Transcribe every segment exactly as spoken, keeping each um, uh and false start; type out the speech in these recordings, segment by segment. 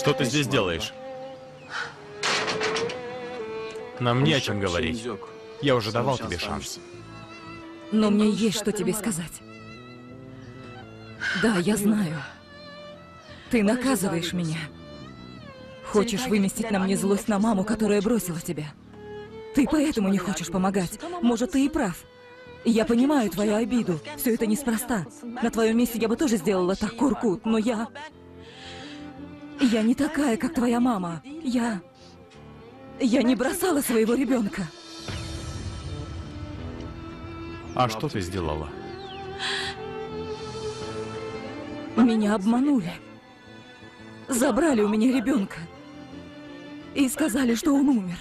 Что ты здесь делаешь? Нам не о чем говорить. Я уже давал тебе шанс. Но мне есть что тебе сказать. Да, я знаю. Ты наказываешь меня. Хочешь выместить на мне злость на маму, которая бросила тебя. Ты поэтому не хочешь помогать. Может, ты и прав. Я понимаю твою обиду. Все это неспроста. На твоем месте я бы тоже сделала так, Коркут, но я... Я не такая, как твоя мама. Я... Я не бросала своего ребенка. А что ты сделала? Меня обманули. Забрали у меня ребенка. И сказали, что он умер.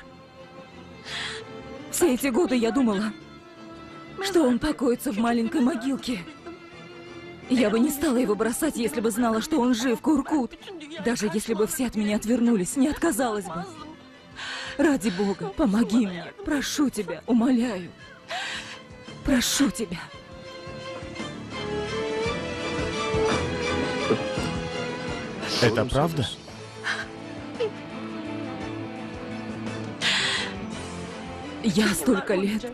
Все эти годы я думала, что он покоится в маленькой могилке. Я бы не стала его бросать, если бы знала, что он жив, Коркут. Даже если бы все от меня отвернулись, не отказалась бы. Ради Бога, помоги мне. Прошу тебя, умоляю. Прошу тебя. Это правда? Я столько лет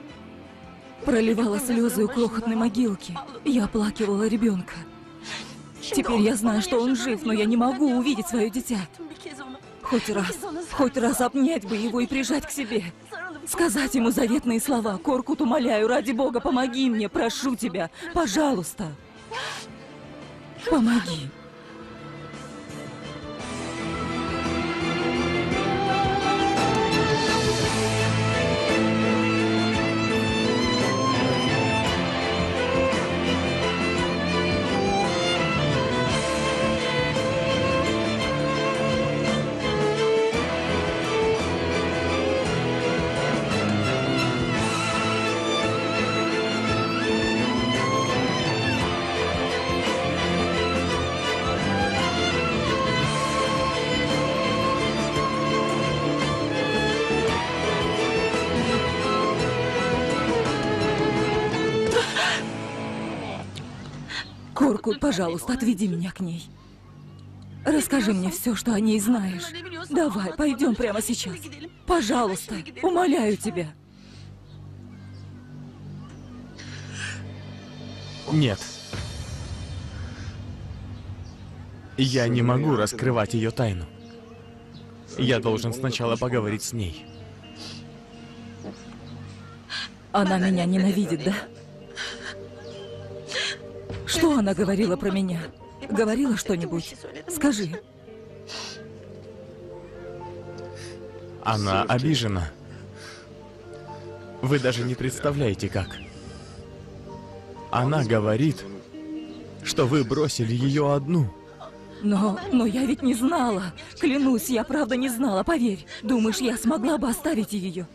проливала слезы у крохотной могилки. Я оплакивала ребенка. Теперь я знаю, что он жив, но я не могу увидеть свое дитя. Хоть раз, хоть раз обнять бы его и прижать к себе. Сказать ему заветные слова. Коркут, умоляю, ради Бога, помоги мне, прошу тебя, пожалуйста. Помоги. Пожалуйста, отведи меня к ней. Расскажи мне все, что о ней знаешь. Давай, пойдем прямо сейчас. Пожалуйста, умоляю тебя. Нет. Я не могу раскрывать ее тайну. Я должен сначала поговорить с ней. Она меня ненавидит, да? Что она говорила про меня? Говорила что-нибудь? Скажи. Она обижена. Вы даже не представляете, как. Она говорит, что вы бросили ее одну. Но, но я ведь не знала. Клянусь, я правда не знала, поверь. Думаешь, я смогла бы оставить ее?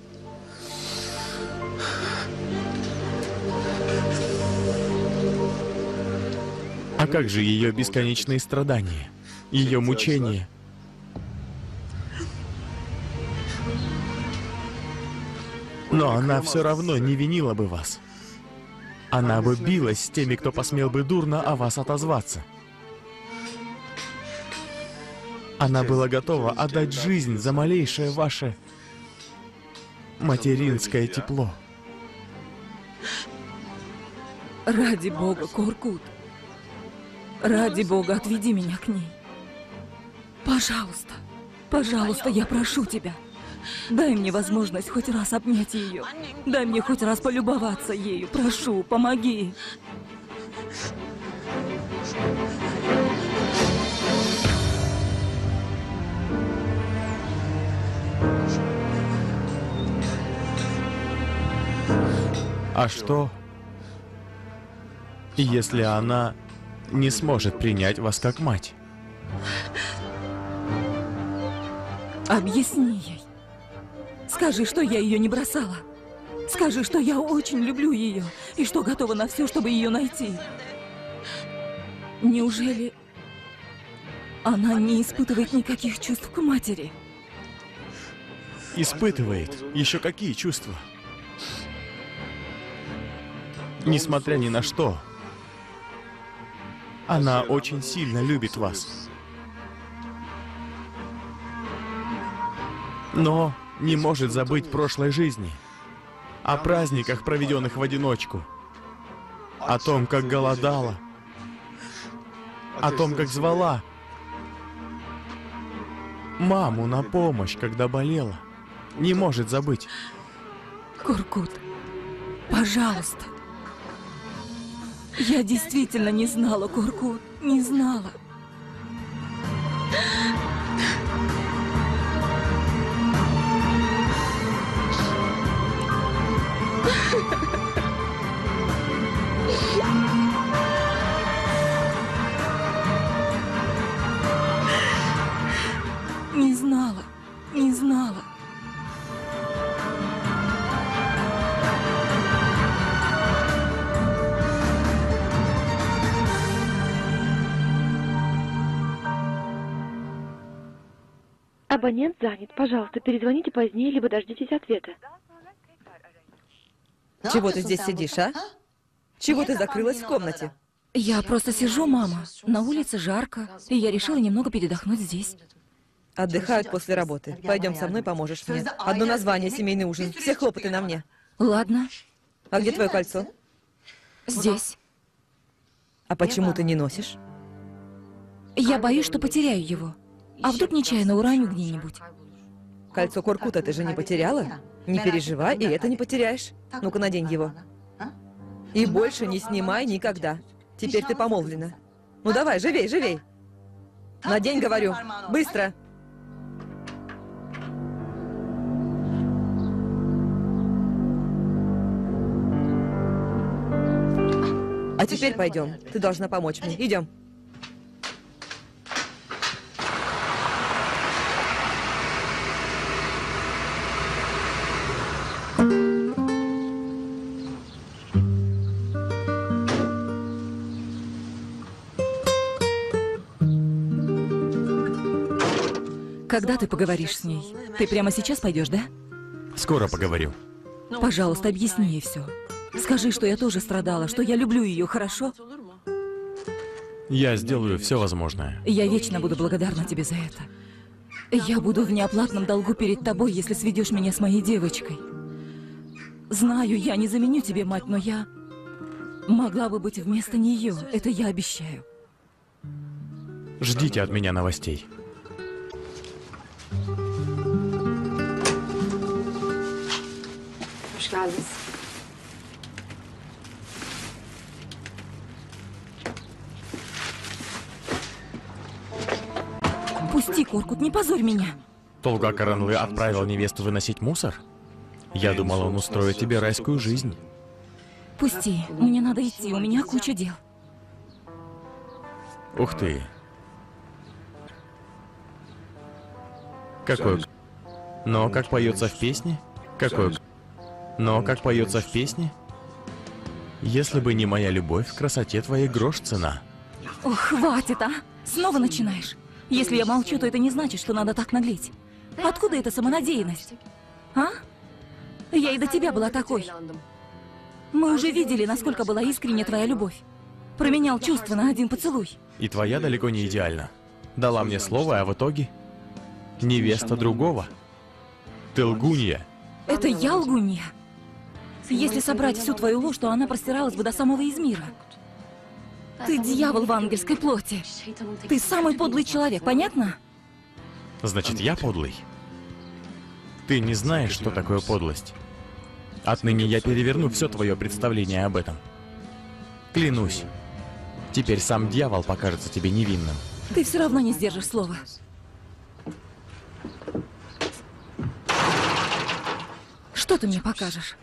А как же ее бесконечные страдания, ее мучения? Но она все равно не винила бы вас. Она бы билась с теми, кто посмел бы дурно о вас отозваться. Она была готова отдать жизнь за малейшее ваше материнское тепло. Ради Бога, Коркут. Ради Бога, отведи меня к ней. Пожалуйста, пожалуйста, я прошу тебя. Дай мне возможность хоть раз обнять ее. Дай мне хоть раз полюбоваться ею. Прошу, помоги. А что, если она... не сможет принять вас как мать? Объясни ей. Скажи, что я ее не бросала. Скажи, что я очень люблю ее и что готова на все, чтобы ее найти. Неужели она не испытывает никаких чувств к матери? Испытывает. Еще какие чувства? Несмотря ни на что, она очень сильно любит вас. но не может забыть прошлой жизни, о праздниках, проведенных в одиночку, о том, как голодала, о том, как звала маму на помощь, когда болела. Не может забыть. Коркут, пожалуйста. Я действительно не знала, Коркут, не знала. Не знала, не знала. Абонент занят. Пожалуйста, перезвоните позднее, либо дождитесь ответа. Чего ты здесь сидишь, а? Чего ты закрылась в комнате? Я просто сижу, мама. На улице жарко, и я решила немного передохнуть здесь. Отдыхают после работы. Пойдем со мной, поможешь мне. Одно название — семейный ужин. Все хлопоты на мне. Ладно. А где твое кольцо? Здесь. А почему ты не носишь? Я боюсь, что потеряю его. А вдруг нечаянно уроню где-нибудь? Кольцо Коркута ты же не потеряла? Не переживай, и это не потеряешь. Ну-ка, надень его. И больше не снимай никогда. Теперь ты помолвлена. Ну давай, живей, живей. Надень, говорю. Быстро. А теперь пойдем. Ты должна помочь мне. Идем. Когда ты поговоришь с ней? Ты прямо сейчас пойдешь, да? Скоро поговорю. Пожалуйста, объясни ей все. Скажи, что я тоже страдала, что я люблю ее, хорошо? Я сделаю все возможное. Я вечно буду благодарна тебе за это. Я буду в неоплатном долгу перед тобой, если сведешь меня с моей девочкой. Знаю, я не заменю тебе мать, но я могла бы быть вместо нее. Это я обещаю. Ждите от меня новостей. Пусти, Коркут, не позорь меня. Толга Каранлы отправил невесту выносить мусор? Я думала, он устроит тебе райскую жизнь. Пусти, мне надо идти, у меня куча дел. Ух ты. Какой... Но как поется в песне? Какой... Но, как поется в песне, если бы не моя любовь, в красоте твоей грош цена. Ох, хватит, а! Снова начинаешь. Если я молчу, то это не значит, что надо так наглеть. Откуда эта самонадеянность? А? Я и до тебя была такой. Мы уже видели, насколько была искренне твоя любовь. Променял чувства на один поцелуй. И твоя далеко не идеальна. Дала мне слово, а в итоге невеста другого. Ты лгунья. Это я лгунья. Если собрать всю твою ложь, то она простиралась бы до самого Измира. Ты дьявол в ангельской плоти. Ты самый подлый человек, понятно? Значит, я подлый? Ты не знаешь, что такое подлость. Отныне я переверну все твое представление об этом. Клянусь. Теперь сам дьявол покажется тебе невинным. Ты все равно не сдержишь слова. Что ты мне покажешь?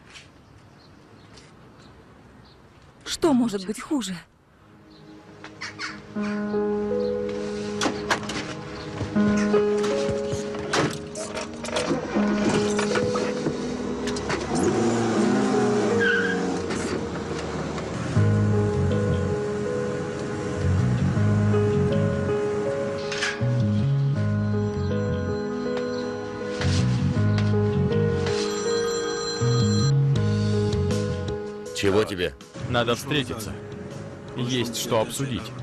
Что может быть хуже? Чего тебе? Надо встретиться. Есть что обсудить.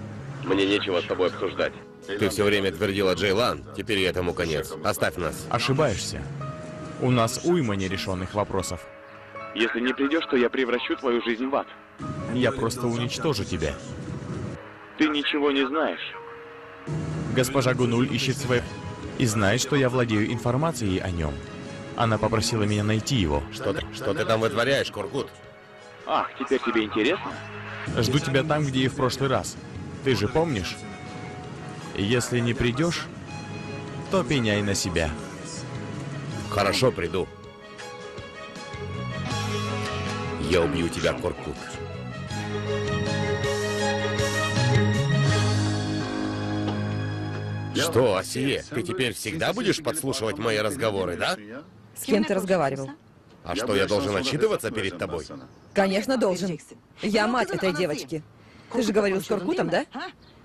Мне нечего с тобой обсуждать. Ты все время твердила Джейлан, теперь этому конец. Оставь нас. Ошибаешься. У нас уйма нерешенных вопросов. Если не придешь, то я превращу твою жизнь в ад. Я просто уничтожу тебя. Ты ничего не знаешь. Госпожа Гунуль ищет свой... и знает, что я владею информацией о нем. Она попросила меня найти его. Что ты, что ты там вытворяешь, Коркут? Ах, теперь тебе интересно? Жду тебя там, где и в прошлый раз. Ты же помнишь? Если не придешь, то пеняй на себя. Хорошо, приду. Я убью тебя, Коркут. Что, Асие, ты теперь всегда будешь подслушивать мои разговоры, да? С кем ты разговаривал? А что, я должен отчитываться перед тобой? Конечно, должен. Я мать этой девочки. Ты же говорил с Коркутом, да?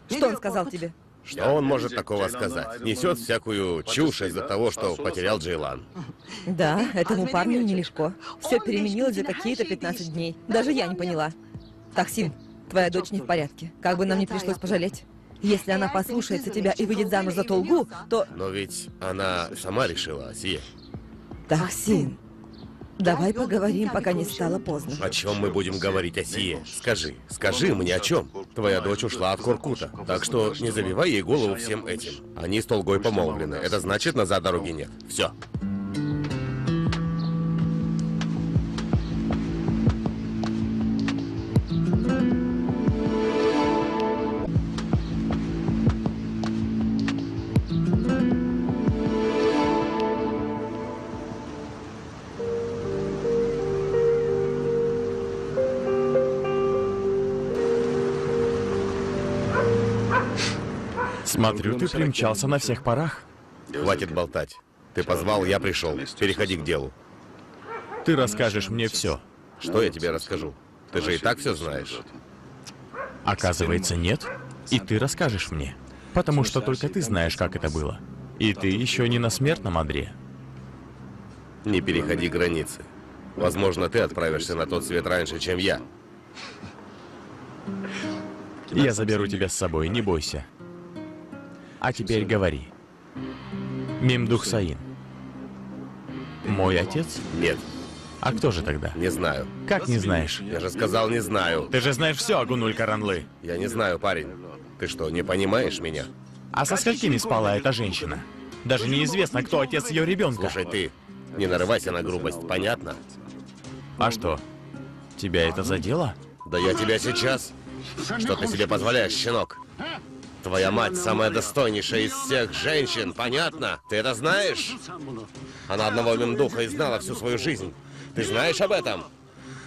Что он сказал тебе? Что он может такого сказать? Несет всякую чушь из-за того, что потерял Джейлан. Да, этому парню нелегко. Все переменилось за какие-то пятнадцать дней. Даже я не поняла. Таксин, твоя дочь не в порядке. Как бы нам ни пришлось пожалеть. Если она послушается тебя и выйдет замуж за Толгу, то... Но ведь она сама решила, Асие. Таксин, давай поговорим, пока не стало поздно. О чем мы будем говорить, Асие? Скажи, скажи мне о чем. Твоя дочь ушла от Коркута, так что не забивай ей голову всем этим. Они с Толгой помолвлены, это значит, назад дороги нет. Все. Смотрю, ты примчался на всех парах. Хватит болтать. Ты позвал, я пришел. Переходи к делу. Ты расскажешь мне все. Что я тебе расскажу? Ты же и так все знаешь. Оказывается, нет. И ты расскажешь мне. Потому что только ты знаешь, как это было. И ты еще не на смертном одре. Не переходи границы. Возможно, ты отправишься на тот свет раньше, чем я. Я заберу тебя с собой, не бойся. А теперь говори. Мемдух Саин. Мой отец? Нет. А кто же тогда? Не знаю. Как не знаешь? Я же сказал, не знаю. Ты же знаешь все о Гунуль Каранлы. Я не знаю, парень. Ты что, не понимаешь меня? А со сколькими спала эта женщина? Даже неизвестно, кто отец ее ребенка. Слушай, ты, не нарывайся на грубость, понятно? А что? Тебя это задело? Да я тебя сейчас. Что ты себе позволяешь, щенок? Твоя мать самая достойнейшая из всех женщин, понятно? Ты это знаешь? Она одного мемдуха и знала всю свою жизнь. Ты знаешь об этом?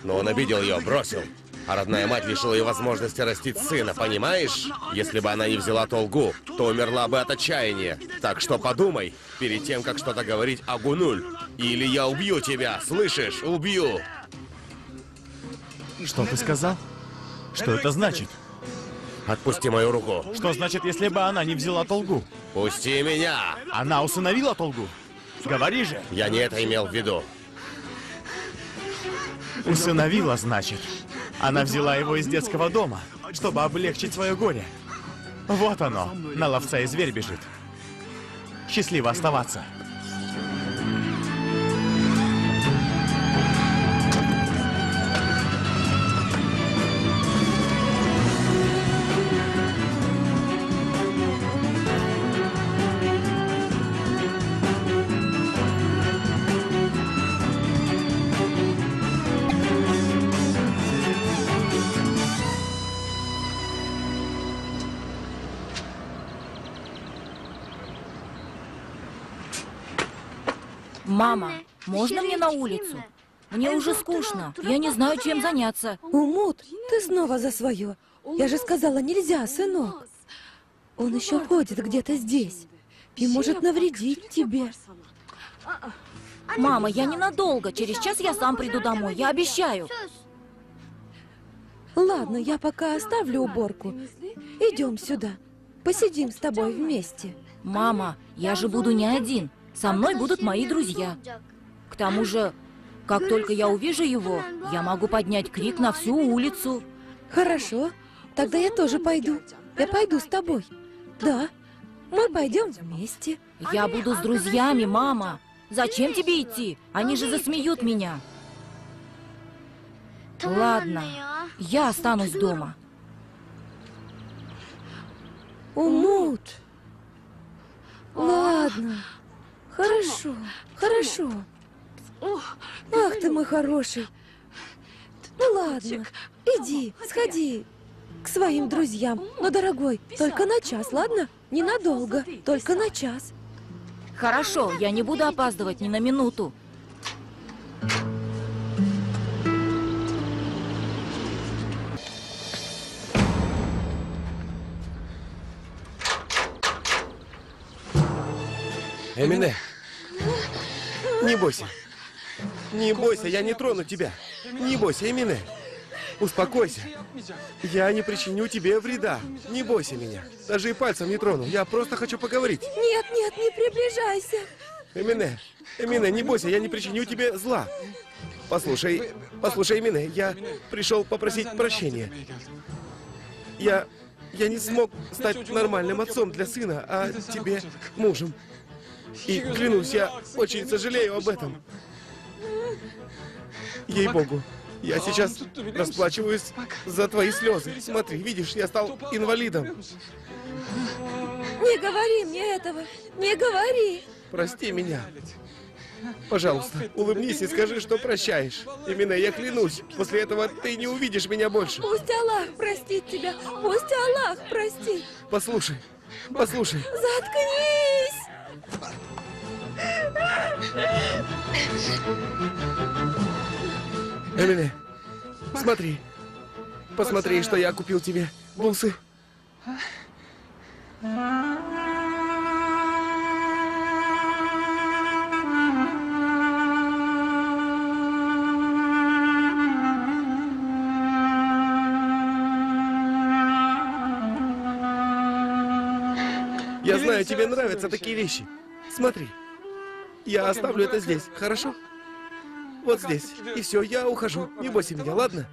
Но он обидел ее, бросил. А родная мать лишила ее возможности растить сына, понимаешь? Если бы она не взяла Толгу, то умерла бы от отчаяния. Так что подумай, перед тем, как что-то говорить о Гунуль. Или я убью тебя, слышишь? Убью! Что ты сказал? Что это значит? Отпусти мою руку. Что значит, если бы она не взяла Толгу? Пусти меня! Она усыновила Толгу? Говори же! Я не это имел в виду. Усыновила, значит. Она взяла его из детского дома, чтобы облегчить свое горе. Вот оно, на ловца и зверь бежит. Счастливо оставаться. Мама, можно мне на улицу? Мне уже скучно. Я не знаю, чем заняться. Умуд, ты снова за свое. Я же сказала, нельзя, сынок. Он еще ходит где-то здесь и может навредить тебе. Мама, я ненадолго. Через час я сам приду домой. Я обещаю. Ладно, я пока оставлю уборку. Идем сюда. Посидим с тобой вместе. Мама, я же буду не один. Со мной будут мои друзья. К тому же, как только я увижу его, я могу поднять крик на всю улицу. Хорошо, тогда я тоже пойду. Я пойду с тобой. Да, Мы пойдем вместе. Я буду с друзьями, мама. Зачем тебе идти? Они же засмеют меня. Ладно, я останусь дома. Умуд. Ладно. Хорошо, хорошо. Ах ты мой хороший. Ну ладно, иди, сходи к своим друзьям. Но, дорогой, только на час, ладно? Ненадолго, только на час. Хорошо, я не буду опаздывать ни на минуту. Эмине, не бойся. Не бойся, я не трону тебя. Не бойся, Эмине. Успокойся. Я не причиню тебе вреда. Не бойся меня. Даже и пальцем не трону. Я просто хочу поговорить. Нет, нет, не приближайся. Эмине, Эмине, не бойся, я не причиню тебе зла. Послушай, послушай, Эмине, я пришел попросить прощения. Я, я не смог стать нормальным отцом для сына, а тебе мужем. И, клянусь, я очень сожалею об этом. Ей-богу, я сейчас расплачиваюсь за твои слезы. Смотри, видишь, я стал инвалидом. Не говори мне этого, не говори. Прости меня. Пожалуйста, улыбнись и скажи, что прощаешь. Именно я клянусь, после этого ты не увидишь меня больше. Пусть Аллах простит тебя, пусть Аллах простит. Послушай, послушай. Заткнись! Эмине, смотри, посмотри, что я купил тебе, бусы. Я знаю, тебе нравятся такие вещи. Смотри, я оставлю это здесь, хорошо? Вот здесь. И все, я ухожу. Не бойся меня, ладно?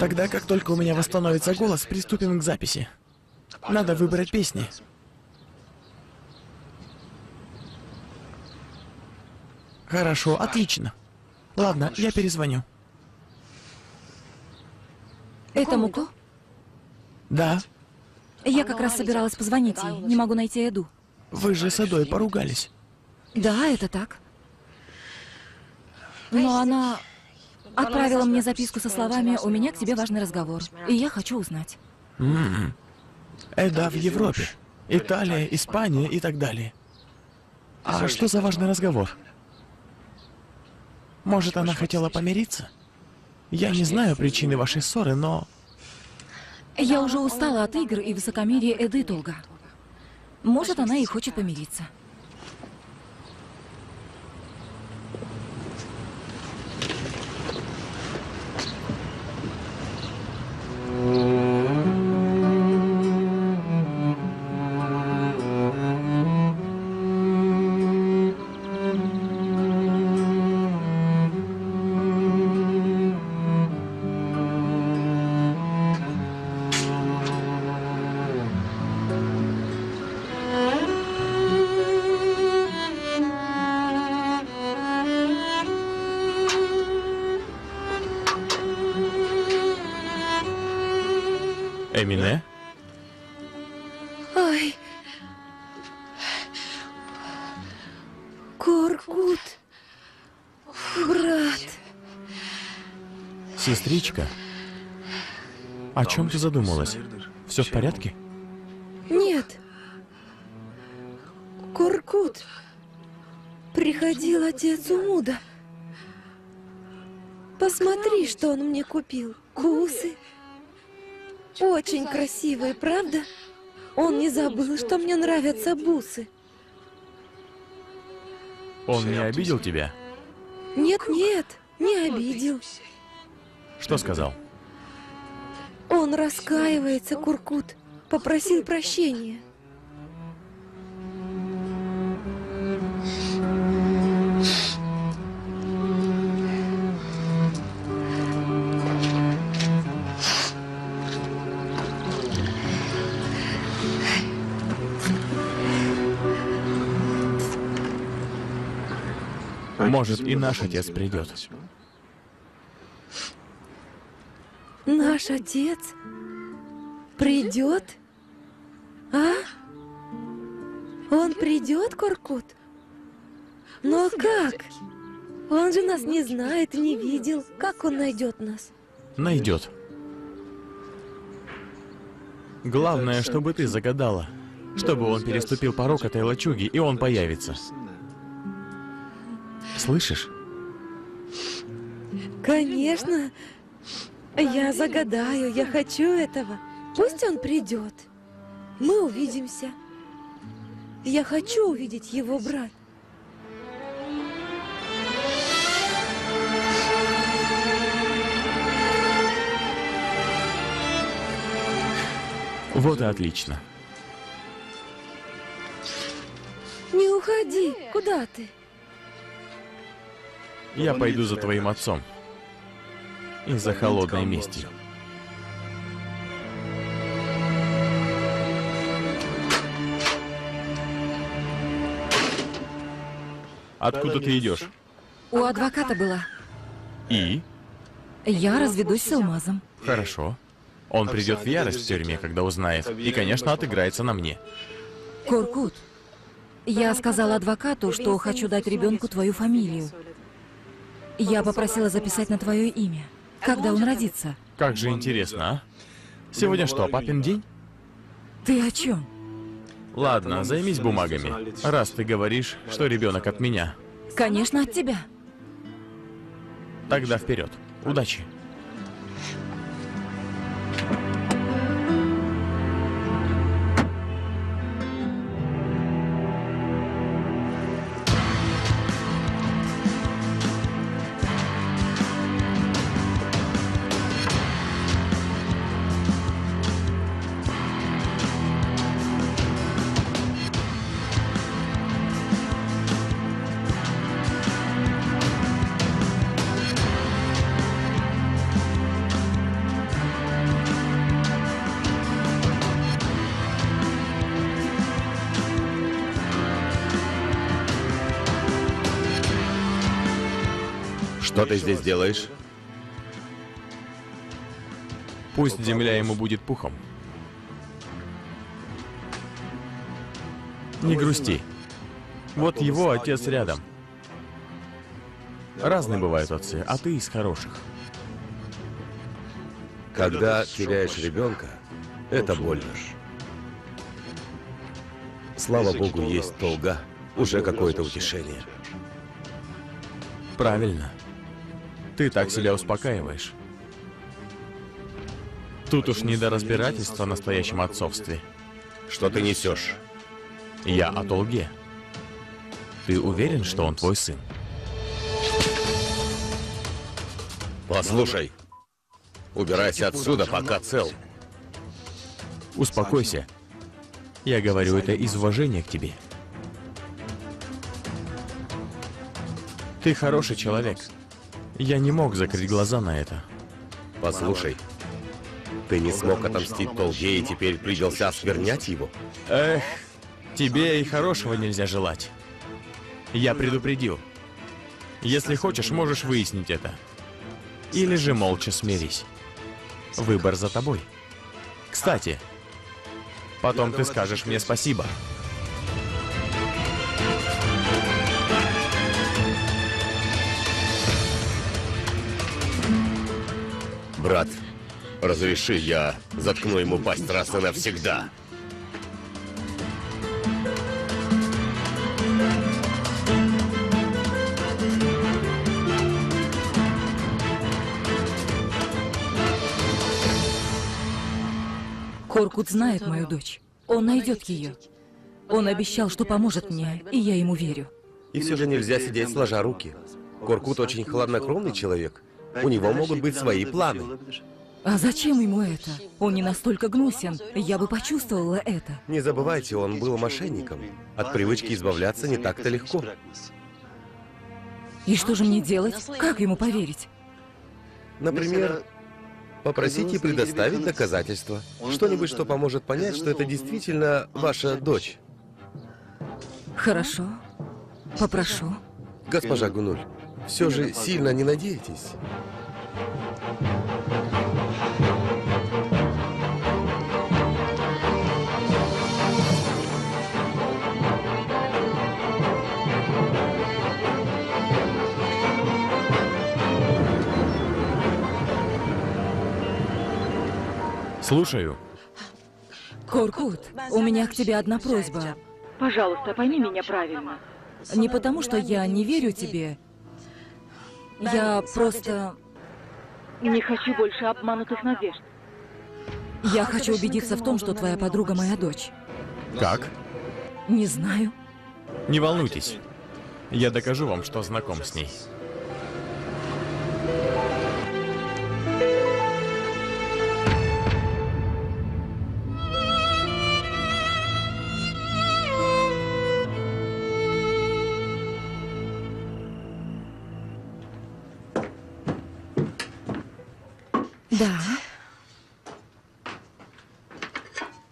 Тогда, как только у меня восстановится голос, приступим к записи. Надо выбрать песни. Хорошо, отлично. Ладно, я перезвоню. Это Муко? Да. Я как раз собиралась позвонить ей. Не могу найти Эду. Вы же с Эдой поругались. Да, это так. Но она отправила мне записку со словами «У меня к тебе важный разговор, и я хочу узнать». М-м. Эда в Европе. Италия, Испания и так далее. А что за важный разговор? Может, она хотела помириться? Я не знаю причины вашей ссоры, но... Я уже устала от игр и высокомерия Эды, Толга. Может, она и хочет помириться. Эмине? Ой. Коркут. Брат. Сестричка, о чем ты задумалась? Все в порядке? Нет. Коркут. Приходил отец Умуда. Посмотри, что он мне купил. Бусы. Очень красивые, правда? Он не забыл, что мне нравятся бусы. Он не обидел тебя? Нет, нет, не обидел. Что сказал? Он раскаивается, Коркут. Попросил прощения. Может, и наш отец придет. Наш отец придет? А? Он придет, Коркут? Но как? Он же нас не знает, не видел. Как он найдет нас? Найдет. Главное, чтобы ты загадала, чтобы он переступил порог этой лачуги, и он появится. Слышишь? Конечно. Я загадаю, я хочу этого. Пусть он придет. Мы увидимся. Я хочу увидеть его, брат. Вот и отлично. Не уходи. Куда ты? Я пойду за твоим отцом. Из-за холодной мести. Откуда ты идешь? У адвоката была. И? Я разведусь с Алмазом. Хорошо. Он придет в ярость в тюрьме, когда узнает. И, конечно, отыграется на мне. Коркут, я сказала адвокату, что хочу дать ребенку твою фамилию. Я попросила записать на твое имя. Когда он родится? Как же интересно, а? Сегодня что, папин день? Ты о чем? Ладно, займись бумагами, раз ты говоришь, что ребенок от меня. Конечно, от тебя. Тогда вперед. Удачи. Что ты здесь делаешь? Пусть земля ему будет пухом. Не грусти. Вот его отец рядом. Разные бывают отцы, а ты из хороших. Когда теряешь ребенка, это больно. Слава Богу, есть Толга. Уже какое-то утешение. Правильно. Ты так себя успокаиваешь. Тут уж не до разбирательства о настоящем отцовстве. Что ты несешь? Я о Толге. Ты уверен, что он твой сын? Послушай, убирайся отсюда, пока цел. Успокойся. Я говорю это из уважения к тебе. Ты хороший человек. Я не мог закрыть глаза на это. Послушай, ты не смог отомстить Толге и теперь принялся осквернять его? Эх, тебе и хорошего нельзя желать. Я предупредил. Если хочешь, можешь выяснить это. Или же молча смирись. Выбор за тобой. Кстати, потом ты скажешь мне спасибо. Брат, разреши, я заткну ему пасть раз и навсегда. Коркут знает мою дочь. Он найдет ее. Он обещал, что поможет мне, и я ему верю. И все же нельзя сидеть сложа руки. Коркут очень хладнокровный человек. У него могут быть свои планы. А зачем ему это? Он не настолько гнусен. Я бы почувствовала это. Не забывайте, он был мошенником. От привычки избавляться не так-то легко. И что же мне делать? Как ему поверить? Например, попросите предоставить доказательства. Что-нибудь, что поможет понять, что это действительно ваша дочь. Хорошо. Попрошу. Госпожа Гунуль, все же сильно не надеетесь? Слушаю. Коркут, у меня к тебе одна просьба. Пожалуйста, пойми меня правильно. Не потому, что я не верю тебе. Я просто... Не хочу больше обманутых надежд. Я хочу убедиться в том, что твоя подруга моя дочь. Как? Не знаю. Не волнуйтесь. Я докажу вам, что знаком с ней. Да.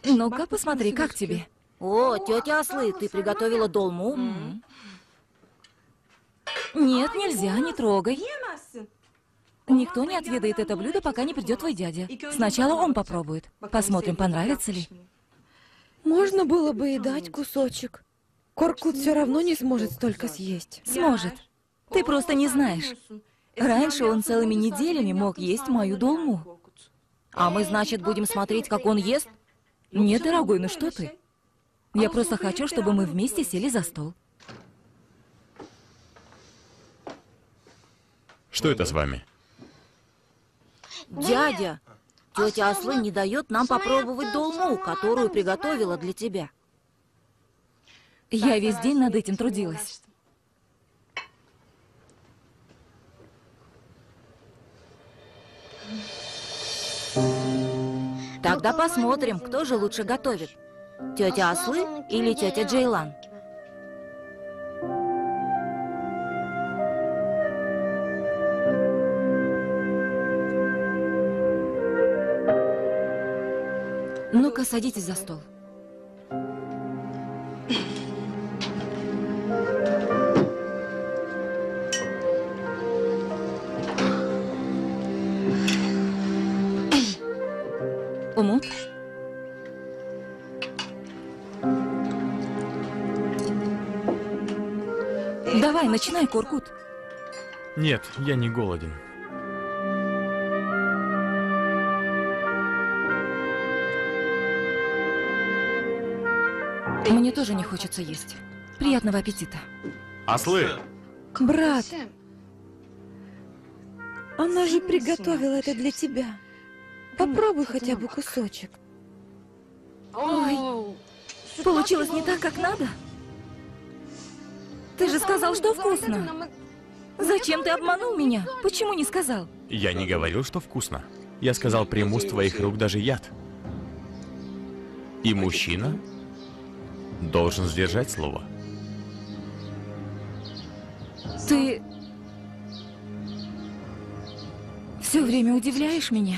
Ну-ка, посмотри, как тебе? О, тетя Аслы, ты приготовила долму? Mm. Нет, нельзя, не трогай. Никто не отведает это блюдо, пока не придет твой дядя. Сначала он попробует. Посмотрим, понравится ли. Можно было бы и дать кусочек. Коркут все равно не сможет столько съесть. Сможет. Ты просто не знаешь. Раньше он целыми неделями мог есть мою долму. А мы, значит, будем смотреть, как он ест? Нет, дорогой, ну что ты? Я просто хочу, чтобы мы вместе сели за стол. Что это с вами? Дядя, тетя Аслы не дает нам попробовать долму, которую приготовила для тебя. Я весь день над этим трудилась. Тогда посмотрим, кто же лучше готовит. Тетя Аслы или тетя Джейлан? Ну-ка, садитесь за стол. Умуд? Давай, начинай, Коркут. Нет, я не голоден. Мне тоже не хочется есть. Приятного аппетита. Аслы! Брат! Она же приготовила это для тебя. Попробуй хотя бы кусочек. Ой, получилось не так, как надо? Ты же сказал, что вкусно. Зачем ты обманул меня? Почему не сказал? Я не говорил, что вкусно. Я сказал, приму с твоих рук даже яд. И мужчина должен сдержать слово. Ты все время удивляешь меня.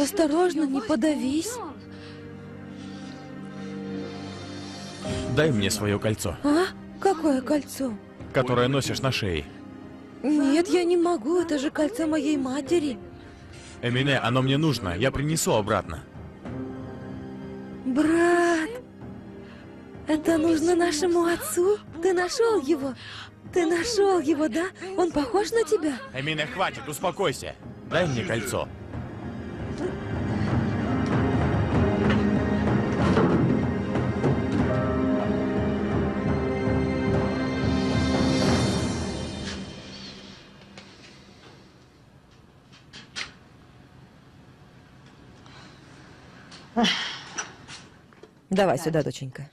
Осторожно, не подавись. Дай мне свое кольцо. А? Какое кольцо? Которое носишь на шее. Нет, я не могу. Это же кольцо моей матери. Эмине, оно мне нужно. Я принесу обратно. Брат, это нужно нашему отцу. Ты нашел его? Ты нашел его, да? Он похож на тебя? Эмине, хватит, успокойся. Дай мне кольцо. Давай сюда, доченька.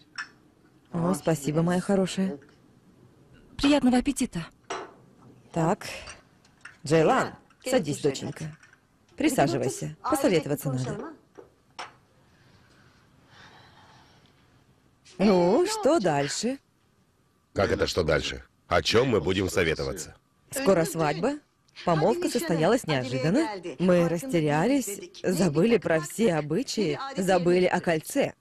О, спасибо, моя хорошая. Приятного аппетита. Так. Джейлан, садись, доченька. Присаживайся. Посоветоваться надо. Ну, что дальше? Как это что дальше? О чем мы будем советоваться? Скоро свадьба. Помолвка состоялась неожиданно. Мы растерялись, забыли про все обычаи, забыли о кольце.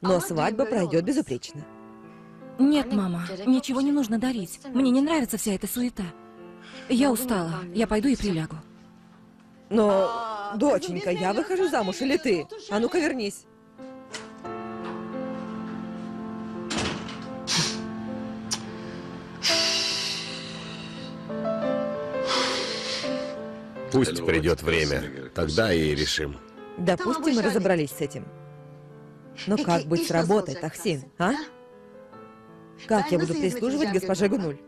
Но свадьба пройдет безупречно. Нет, мама, ничего не нужно дарить. Мне не нравится вся эта суета. Я устала, я пойду и прилягу. Но, доченька, я выхожу замуж или ты? А ну-ка вернись. Пусть придет время, тогда и решим. Допустим, мы разобрались с этим. Но как быть с работой, Таксин, а? Как я буду прислуживать госпоже Гунуль?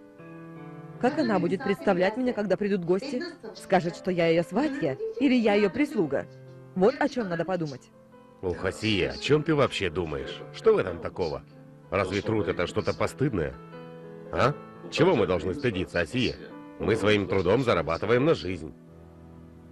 Как она будет представлять меня, когда придут гости? Скажет, что я ее сватья или я ее прислуга? Вот о чем надо подумать. Ох, Асие, о чем ты вообще думаешь? Что в этом такого? Разве труд это что-то постыдное? А? Чего мы должны стыдиться, Асие? Мы своим трудом зарабатываем на жизнь.